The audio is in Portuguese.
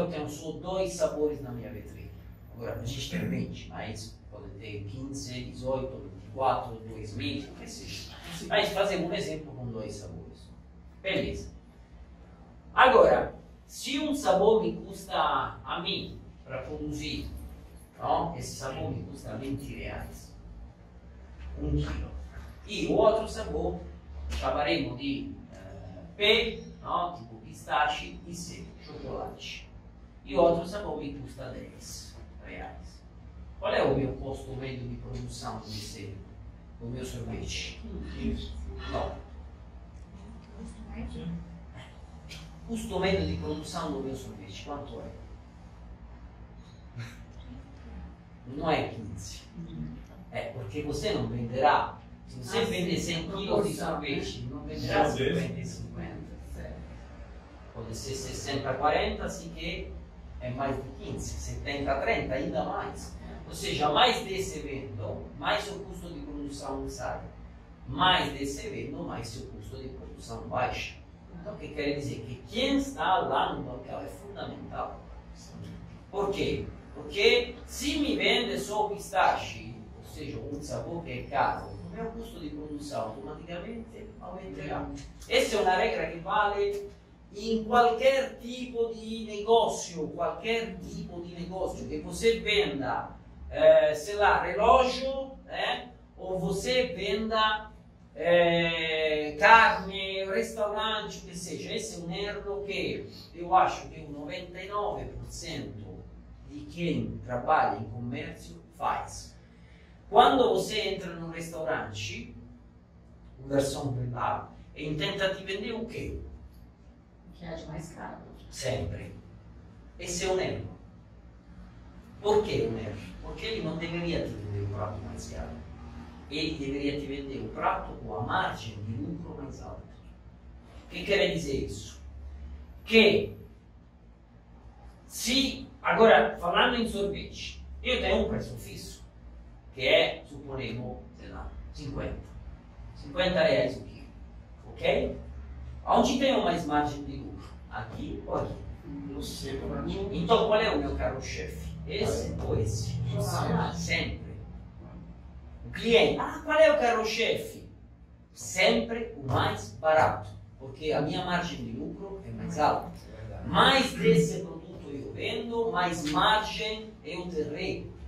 eu tenho só 2 sabores na minha vitrine. Agora não existe 20, mas pode ter 15, 18, 24, 2000, não precisa. Mas fazer um exemplo com 2 sabores. Beleza. Agora, se um sabor me custa a mim para produzir, então, esse sabor me custa R$20, 1 quilo. E o outro sabor, chamaremos de P, não? Tipo pistache, e C, chocolate. E o outro sabor me custa R$10. Qual é o meu custo médio de produção do meu sorvete? Não. Custo médio de produção do meu sorvete, quanto é? Não é 15. É porque você não venderá. Se você vender 100 kg de sorvete, não venderá 50 e 50. Pode ser 60 a 40, assim que é mais de 15. 70 a 30, ainda mais. Ou seja, mais desse evento, mais o custo de produção sai. Mais desse evento, mais o custo de produção baixa. Então, o que quer dizer? Que quem está lá no bancal é fundamental. Por quê? Porque se me vende só o pistache, ou seja, um sabor que é caro, o meu custo de produção automaticamente aumentará. Essa é uma regra que vale em qualquer tipo de negócio, que você venda, sei lá, relógio, né? Ou você venda carne, restaurante, o que seja. Esse é um erro que eu acho que 99% de quem trabalha em comércio faz. Quando você entra num restaurante, o garçom vai lá e tenta te vender o quê? O que é mais caro. Sempre. Esse é um erro. Por que um erro? Porque ele não deveria te vender um prato mais caro. Ele deveria te vender um prato com a margem de lucro mais alta. O que quer dizer isso? Que se... Agora, falando em sorvete, eu tenho um preço fixo, que é, suponemos, sei lá, 50 reais o quilo, ok? Onde tenho mais margem de lucro? Aqui ou aqui? Não sei, para mim. Então, qual é o meu caro-chefe? Esse ou esse? Sempre. O cliente, qual é o caro-chefe? Sempre o mais barato, porque a minha margem de lucro é mais alta. Mais desse produto eu vendo, mais margem eu terei.